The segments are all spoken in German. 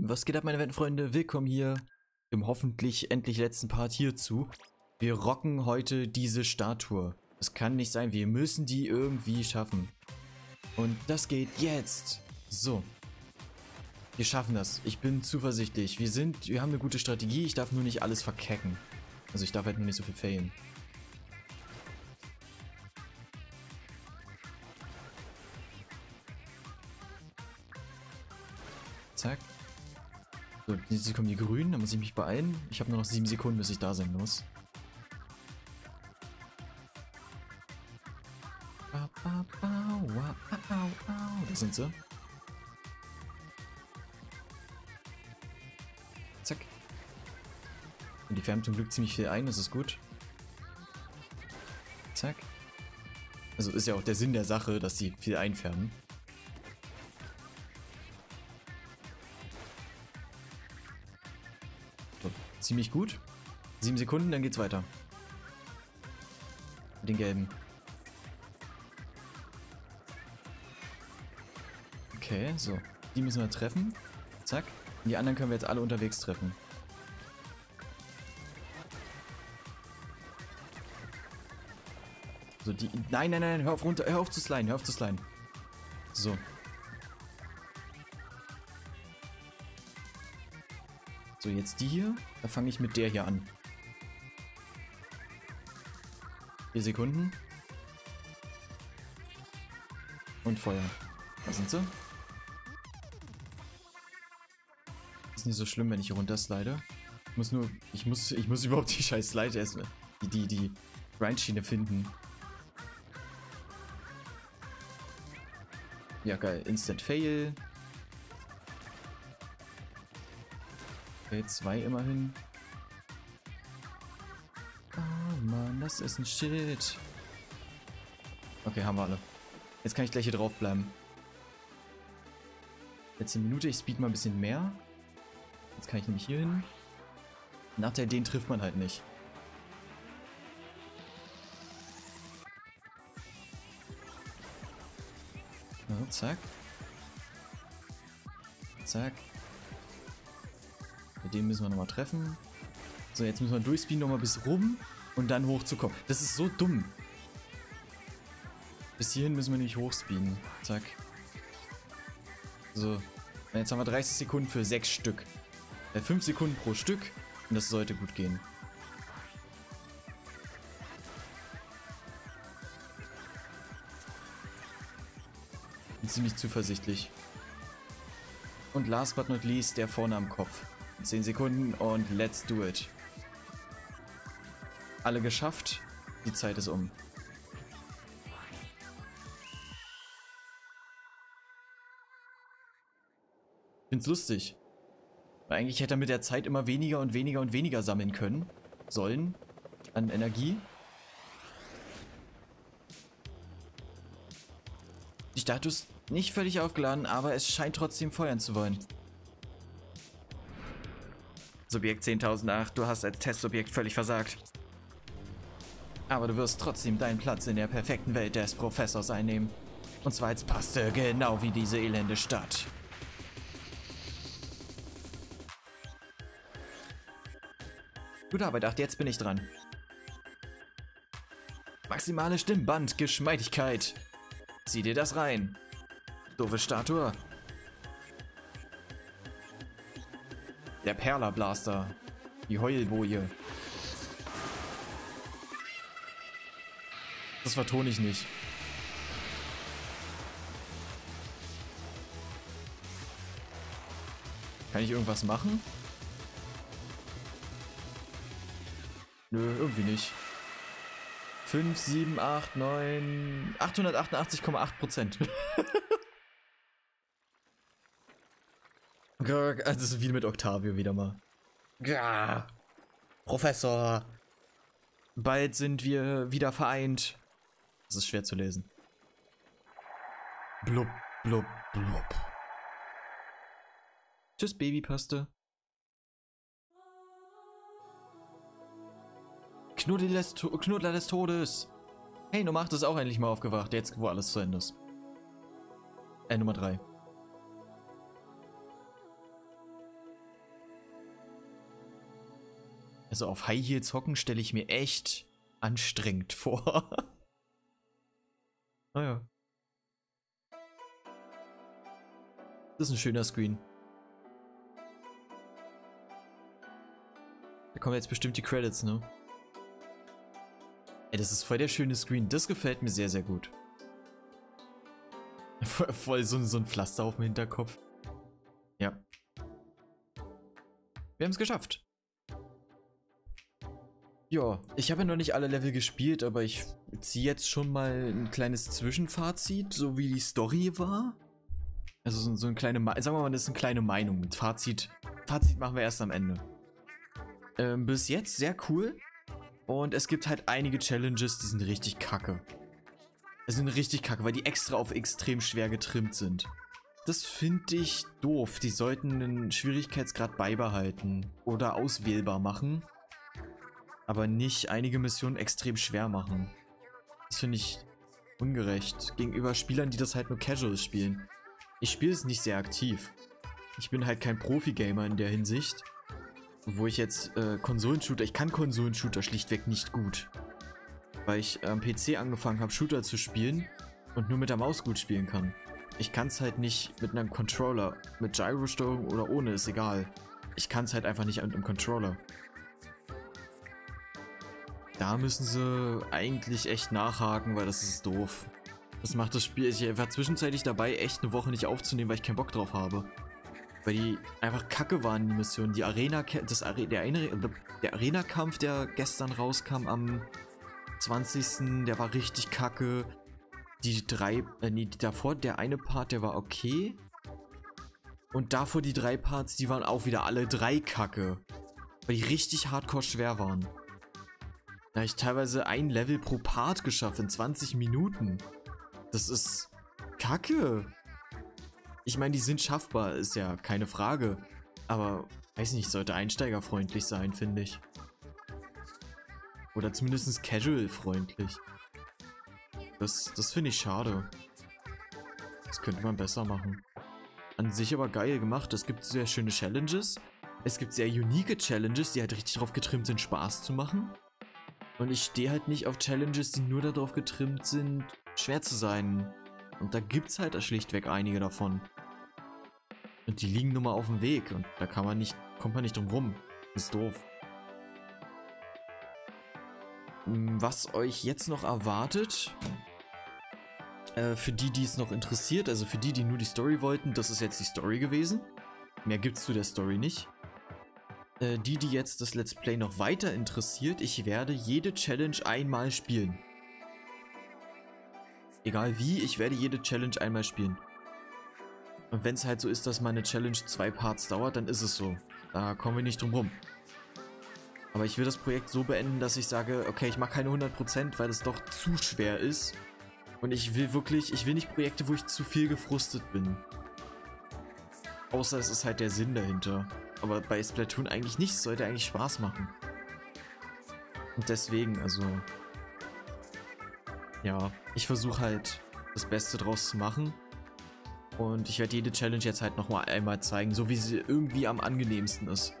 Was geht ab, meine Wettenfreunde? Willkommen hier im hoffentlich endlich letzten Part hierzu. Wir rocken heute diese Statue. Das kann nicht sein, wir müssen die irgendwie schaffen. Und das geht jetzt. So. Wir schaffen das. Ich bin zuversichtlich. Wir haben eine gute Strategie. Ich darf nur nicht alles verkecken. Also ich darf halt nur nicht so viel failen. Zack. So, jetzt kommen die Grünen, da muss ich mich beeilen. Ich habe nur noch 7 Sekunden, bis ich da sein muss. Da sind sie. Zack. Und die färben zum Glück ziemlich viel ein, das ist gut. Zack. Also ist ja auch der Sinn der Sache, dass sie viel einfärben. Ziemlich gut. 7 Sekunden, dann geht's weiter. Mit den gelben. Okay, so. Die müssen wir treffen. Zack. Und die anderen können wir jetzt alle unterwegs treffen. So, die... Nein, nein, nein, hör auf runter. Hör auf zu sliden, hör auf zu sliden. So. So, jetzt die hier. Da fange ich mit der hier an. 4 Sekunden. Und Feuer. Da sind sie. Ist nicht so schlimm, wenn ich hier runter slide. Ich muss nur... Ich muss überhaupt die scheiß Slide erstmal... Die Grindschiene finden. Ja, geil. Instant Fail. 2 immerhin. Oh Mann, das ist ein Shit. Okay, haben wir alle. Jetzt kann ich gleich hier drauf bleiben. Letzte Minute, ich speed mal ein bisschen mehr. Jetzt kann ich nämlich hier hin. Nachteil, den trifft man halt nicht. So, zack. Zack. Den müssen wir nochmal treffen. So, jetzt müssen wir durchspeeden nochmal bis rum und dann hochzukommen. Das ist so dumm. Bis hierhin müssen wir nämlich hochspeeden. Zack. So. Und jetzt haben wir 30 Sekunden für 6 Stück. 5 Sekunden pro Stück. Und das sollte gut gehen. Bin ziemlich zuversichtlich. Und last but not least, der vorne am Kopf. 10 Sekunden und let's do it. Alle geschafft. Die Zeit ist um. Find's lustig. Weil eigentlich hätte er mit der Zeit immer weniger und weniger und weniger sammeln können. Sollen. An Energie. Die Statue ist nicht völlig aufgeladen, aber es scheint trotzdem feuern zu wollen. Subjekt 10.008, du hast als Testobjekt völlig versagt. Aber du wirst trotzdem deinen Platz in der perfekten Welt des Professors einnehmen. Und zwar als Paste, genau wie diese elende Stadt. Gute Arbeit, ach, jetzt bin ich dran. Maximale Stimmbandgeschmeidigkeit. Zieh dir das rein. Doofe Statue. Der Perla-Blaster. Die Heulboje. Das vertone ich nicht. Kann ich irgendwas machen? Nö, irgendwie nicht. 5, 7, 8, 9... 888,8%. Also so viel mit Octavio wieder mal. Ja, Professor. Bald sind wir wieder vereint. Das ist schwer zu lesen. Blub, blub, blub. Tschüss, Babypaste. Knuddler des Todes. Hey, Nummer 8 ist auch endlich mal aufgewacht. Jetzt, wo alles zu Ende ist. Nummer 3. Also auf High Heels hocken stelle ich mir echt anstrengend vor. Naja. Das ist ein schöner Screen. Da kommen jetzt bestimmt die Credits, ne? Ey, das ist voll der schöne Screen. Das gefällt mir sehr, sehr gut. Voll so ein Pflaster auf dem Hinterkopf. Ja. Wir haben es geschafft. Ja, ich habe ja noch nicht alle Level gespielt, aber ich ziehe jetzt schon mal ein kleines Zwischenfazit, so wie die Story war. Also so eine kleine, sagen wir mal, das ist eine kleine Meinung. Mit Fazit machen wir erst am Ende. Bis jetzt sehr cool. Und es gibt halt einige Challenges, die sind richtig kacke. Es sind richtig kacke, weil die extra auf extrem schwer getrimmt sind. Das finde ich doof. Die sollten einen Schwierigkeitsgrad beibehalten oder auswählbar machen. Aber nicht einige Missionen extrem schwer machen. Das finde ich ungerecht gegenüber Spielern, die das halt nur casual spielen. Ich spiele es nicht sehr aktiv. Ich bin halt kein Profi-Gamer in der Hinsicht. Wo ich jetzt Konsolenshooter, ich kann Konsolenshooter schlichtweg nicht gut. Weil ich am PC angefangen habe, Shooter zu spielen und nur mit der Maus gut spielen kann. Ich kann es halt nicht mit einem Controller, mit Gyro-Steuerung oder ohne, ist egal. Ich kann es halt einfach nicht mit einem Controller. Da müssen sie eigentlich echt nachhaken, weil das ist doof. Das macht das Spiel, ich war zwischenzeitlich dabei, echt eine Woche nicht aufzunehmen, weil ich keinen Bock drauf habe. Weil die einfach kacke waren, die Missionen. Die Arena, der Arena-Kampf, der gestern rauskam am 20. Der war richtig kacke. Die davor der eine Part, der war okay. Und davor die drei Parts, die waren auch wieder alle drei kacke. Weil die richtig hardcore schwer waren. Da habe ich teilweise ein Level pro Part geschafft in 20 Minuten. Das ist kacke. Ich meine, die sind schaffbar, ist ja keine Frage. Aber, weiß nicht, sollte einsteigerfreundlich sein, finde ich. Oder zumindest casual-freundlich. Das finde ich schade. Das könnte man besser machen. An sich aber geil gemacht. Es gibt sehr schöne Challenges. Es gibt sehr unique Challenges, die halt richtig darauf getrimmt sind, Spaß zu machen. Und ich stehe halt nicht auf Challenges, die nur darauf getrimmt sind, schwer zu sein. Und da gibt's halt schlichtweg einige davon. Und die liegen nun mal auf dem Weg und da kommt man nicht drum rum. Ist doof. Was euch jetzt noch erwartet, für die, die es noch interessiert, also für die, die nur die Story wollten, das ist jetzt die Story gewesen. Mehr gibt's zu der Story nicht. Die jetzt das Let's Play noch weiter interessiert, ich werde jede Challenge einmal spielen. Egal wie, ich werde jede Challenge einmal spielen. Und wenn es halt so ist, dass meine Challenge 2 Parts dauert, dann ist es so. Da kommen wir nicht drum rum. Aber ich will das Projekt so beenden, dass ich sage, okay, ich mache keine 100%, weil das doch zu schwer ist. Und ich will nicht Projekte, wo ich zu viel gefrustet bin. Außer es ist halt der Sinn dahinter. Aber bei Splatoon eigentlich nicht, sollte eigentlich Spaß machen. Und deswegen, also... Ja, ich versuche halt das Beste draus zu machen und ich werde jede Challenge jetzt halt nochmal einmal zeigen, so wie sie irgendwie am angenehmsten ist.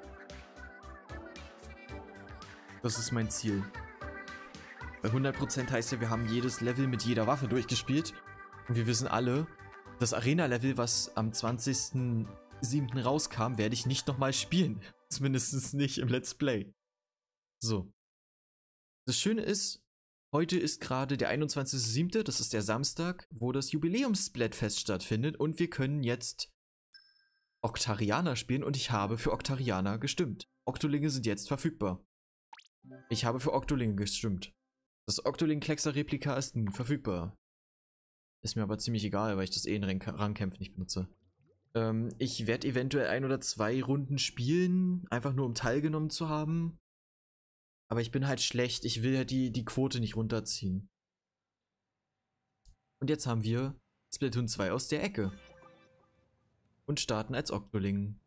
Das ist mein Ziel. Bei 100% heißt ja, wir haben jedes Level mit jeder Waffe durchgespielt und wir wissen alle, das Arena-Level, was am 20.07. rauskam, werde ich nicht nochmal spielen. Zumindest nicht im Let's Play. So. Das Schöne ist, heute ist gerade der 21.07., das ist der Samstag, wo das Jubiläums-Splatfest stattfindet und wir können jetzt Oktarianer spielen und ich habe für Oktarianer gestimmt. Oktolinge sind jetzt verfügbar. Ich habe für Oktolinge gestimmt. Das Oktoling-Kleckser-Replika ist nun verfügbar. Ist mir aber ziemlich egal, weil ich das eh in Rangkämpfen nicht benutze. Ich werde eventuell 1 oder 2 Runden spielen, einfach nur um teilgenommen zu haben. Aber ich bin halt schlecht. Ich will halt die Quote nicht runterziehen. Und jetzt haben wir Splatoon 2 aus der Ecke. Und starten als Oktoling.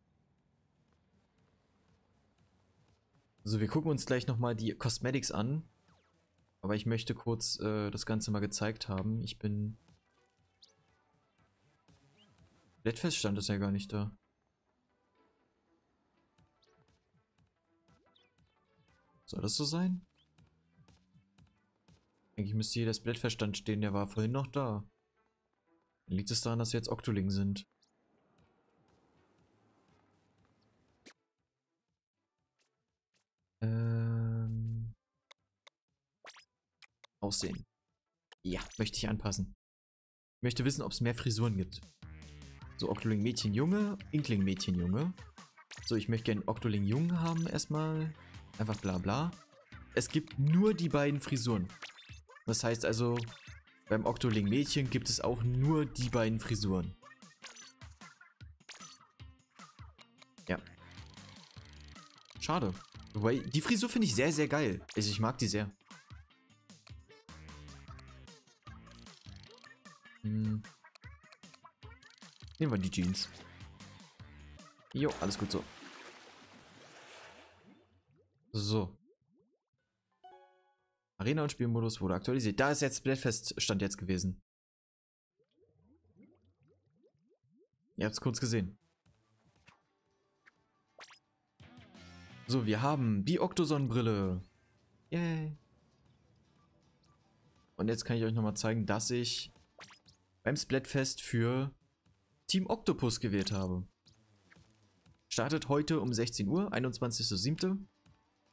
So, wir gucken uns gleich nochmal die Cosmetics an. Aber ich möchte kurz das Ganze mal gezeigt haben. Ich bin... Splatfest stand das ja gar nicht da. Soll das so sein? Eigentlich müsste hier der Splitverstand stehen, der war vorhin noch da. Dann liegt es daran, dass wir jetzt Oktoling sind. Aussehen. Ja, möchte ich anpassen. Ich möchte wissen, ob es mehr Frisuren gibt. So, Oktoling Mädchen Junge, Inkling Mädchen Junge. So, ich möchte gerne Oktoling Jung haben erstmal. Einfach bla bla. Es gibt nur die beiden Frisuren. Das heißt also, beim Oktoling Mädchen gibt es auch nur die beiden Frisuren. Ja. Schade. Wobei, die Frisur finde ich sehr, sehr geil. Also ich mag die sehr. Nehmen wir die Jeans. Jo, alles gut so. So. Arena und Spielmodus wurde aktualisiert. Da ist jetzt Splatfest-Stand jetzt gewesen. Ihr habt es kurz gesehen. So, wir haben die Okto-Sonnenbrille. Yay. Und jetzt kann ich euch nochmal zeigen, dass ich beim Splatfest für Team Octopus gewählt habe. Startet heute um 16 Uhr, 21.07.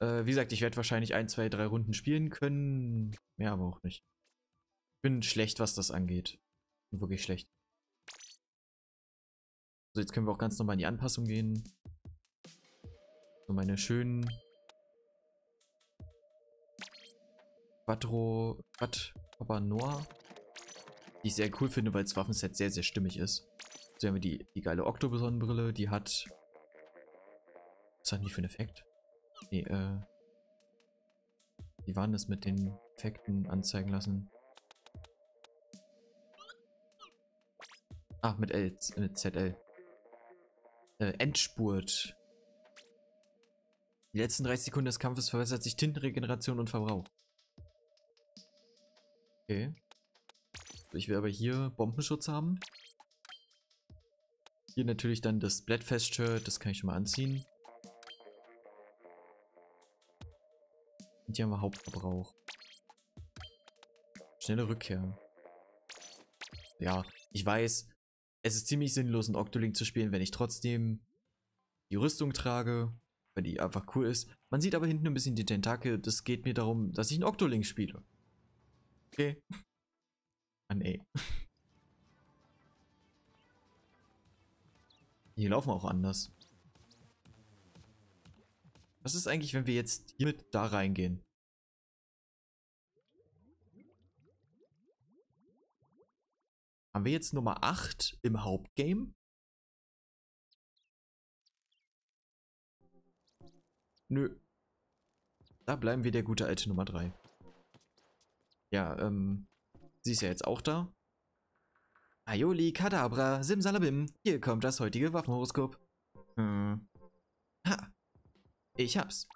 Wie gesagt, ich werde wahrscheinlich 1, 2, 3 Runden spielen können. Mehr aber auch nicht. Ich bin schlecht, was das angeht. Bin wirklich schlecht. So, jetzt können wir auch ganz normal in die Anpassung gehen. So, meine schönen Quadro Noir, die ich sehr cool finde, weil das Waffenset sehr, sehr stimmig ist. So haben wir die geile Okto-Sonnenbrille, die hat... Was hat die für einen Effekt? Nee, wie waren das mit den Effekten anzeigen lassen? Ach, mit ZL. Endspurt. Die letzten 30 Sekunden des Kampfes verbessert sich Tintenregeneration und Verbrauch. Okay. Ich will aber hier Bombenschutz haben. Hier natürlich dann das Splatfest-Shirt, das kann ich schon mal anziehen. Und hier haben wir Hauptverbrauch. Schnelle Rückkehr. Ja, ich weiß, es ist ziemlich sinnlos, einen Oktoling zu spielen, wenn ich trotzdem die Rüstung trage, weil die einfach cool ist. Man sieht aber hinten ein bisschen die Tentakel, das geht mir darum, dass ich einen Oktoling spiele. Okay. Mann, ey. Die laufen auch anders. Was ist eigentlich, wenn wir jetzt hiermit da reingehen? Haben wir jetzt Nummer 8 im Hauptgame? Nö. Da bleiben wir der gute alte Nummer 3. Ja, sie ist ja jetzt auch da. Aioli, Kadabra, Simsalabim, hier kommt das heutige Waffenhoroskop. Ha, ich hab's.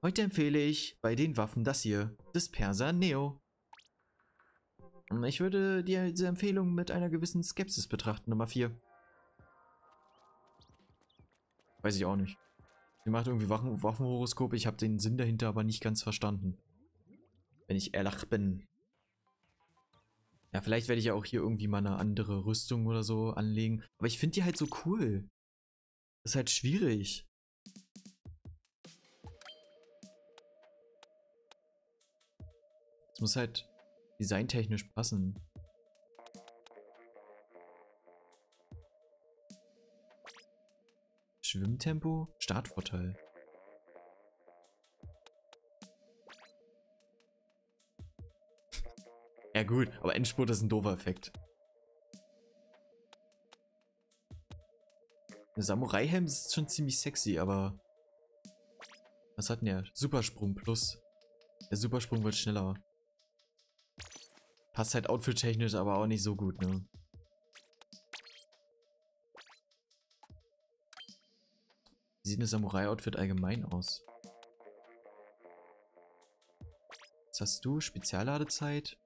Heute empfehle ich bei den Waffen das hier, des Perser Neo. Ich würde dir diese Empfehlung mit einer gewissen Skepsis betrachten, Nummer 4. Weiß ich auch nicht. Sie macht irgendwie Waffenhoroskop, ich habe den Sinn dahinter aber nicht ganz verstanden. Wenn ich ehrlich bin. Ja, vielleicht werde ich ja auch hier irgendwie mal eine andere Rüstung oder so anlegen. Aber ich finde die halt so cool. Das ist halt schwierig. Es muss halt designtechnisch passen. Schwimmtempo, Startvorteil. Ja gut, aber Endspurt ist ein doofer Effekt. Der Samurai-Helm ist schon ziemlich sexy, aber... Was hat denn der? Supersprung plus. Der Supersprung wird schneller. Passt halt outfit-technisch, aber auch nicht so gut, ne? Wie sieht ein Samurai-Outfit allgemein aus? Was hast du? Spezialladezeit?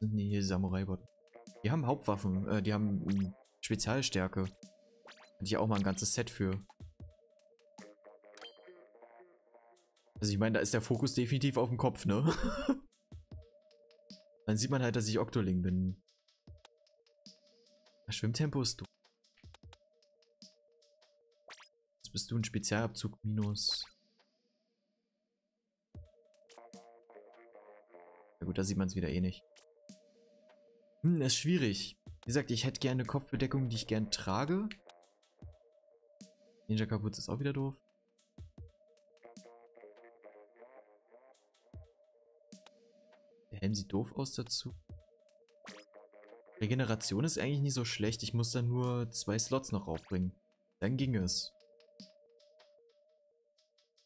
Nee, Samurai-Bot. Die haben Hauptwaffen, die haben Spezialstärke. Hätte ich auch mal ein ganzes Set für. Also ich meine, da ist der Fokus definitiv auf dem Kopf, ne? Dann sieht man halt, dass ich Oktoling bin. Das Schwimmtempo ist du. Jetzt bist du ein Spezialabzug minus. Na gut, da sieht man es wieder eh nicht. Hm, das ist schwierig. Wie gesagt, ich hätte gerne eine Kopfbedeckung, die ich gern trage. Ninja-Kapuze ist auch wieder doof. Der Helm sieht doof aus dazu. Regeneration ist eigentlich nicht so schlecht. Ich muss da nur 2 Slots noch aufbringen. Dann ging es.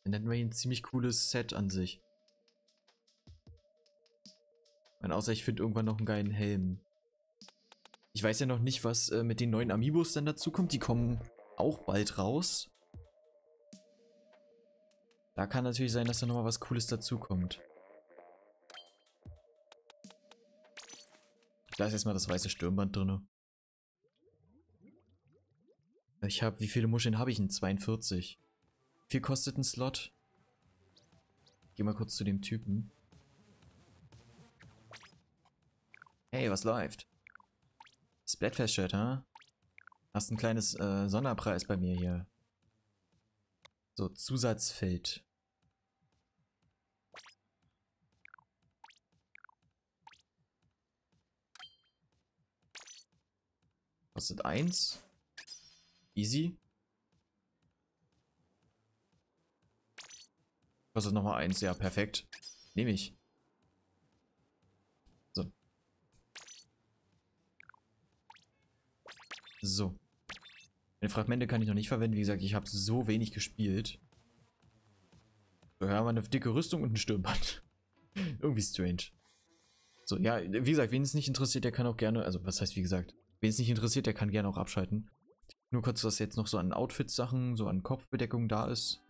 Dann hätten wir hier ein ziemlich cooles Set an sich. Und außer ich finde irgendwann noch einen geilen Helm. Ich weiß ja noch nicht, was mit den neuen Amiibos dann dazu kommt. Die kommen auch bald raus. Da kann natürlich sein, dass da nochmal was Cooles dazu kommt. Ich lasse jetzt mal das weiße Stirnband drin. Ich habe, wie viele Muscheln habe ich denn? 42. Wie viel kostet ein Slot? Ich geh mal kurz zu dem Typen. Hey, was läuft? Splatfest-Shirt, ha? Hast ein kleines Sonderpreis bei mir hier. So, Zusatzfeld. Kostet 1. Easy. Kostet nochmal 1. Ja, perfekt. Nehme ich. So. So. Meine Fragmente kann ich noch nicht verwenden. Wie gesagt, ich habe so wenig gespielt. So, ja, haben wir eine dicke Rüstung und ein Stirnband. Irgendwie strange. So, ja, wie gesagt, wen es nicht interessiert, der kann auch gerne... Also, was heißt wie gesagt? Wen es nicht interessiert, der kann gerne auch abschalten. Nur kurz, was jetzt noch so an Outfits-Sachen, so an Kopfbedeckung da ist.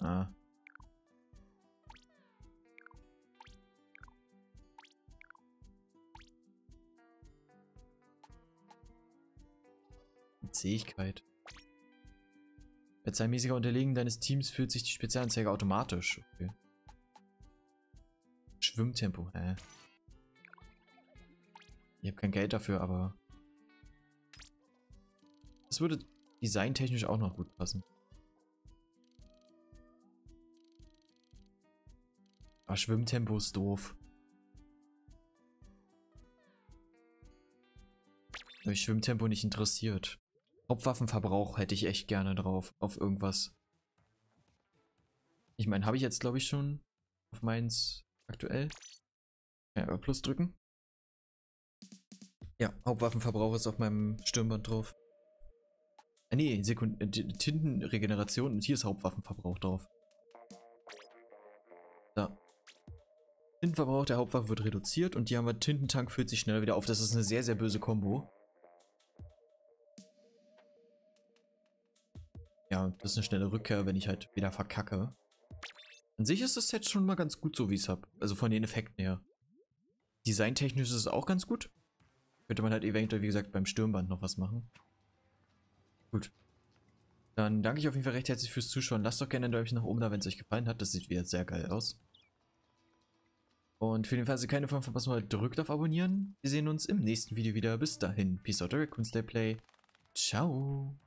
Ah. Zähigkeit. Bei zahlenmäßiger Unterlegen deines Teams fühlt sich die Spezialanzeige automatisch. Okay. Schwimmtempo, hä? Ich habe kein Geld dafür, aber... Das würde designtechnisch auch noch gut passen. Aber Schwimmtempo ist doof. Mich Schwimmtempo nicht interessiert. Hauptwaffenverbrauch hätte ich echt gerne drauf. Auf irgendwas. Ich meine, habe ich jetzt glaube ich schon auf meins aktuell. Ja, aber Plus drücken. Ja, Hauptwaffenverbrauch ist auf meinem Stirnband drauf. Nee, Tintenregeneration und hier ist Hauptwaffenverbrauch drauf. Da. Tintenverbrauch der Hauptwaffe wird reduziert und hier haben wir Tintentank füllt sich schneller wieder auf. Das ist eine sehr, sehr böse Kombo. Ja, das ist eine schnelle Rückkehr, wenn ich halt wieder verkacke. An sich ist das Set schon mal ganz gut, so wie ich es habe. Also von den Effekten her. Designtechnisch ist es auch ganz gut. Könnte man halt eventuell, wie gesagt, beim Stirnband noch was machen. Gut. Dann danke ich auf jeden Fall recht herzlich fürs Zuschauen. Lasst doch gerne ein Däumchen nach oben da, wenn es euch gefallen hat. Das sieht wieder sehr geil aus. Und für den Fall, dass ihr keine Folge verpassen wollt, drückt auf Abonnieren. Wir sehen uns im nächsten Video wieder. Bis dahin. Peace out, Direct Kunstplay. Ciao.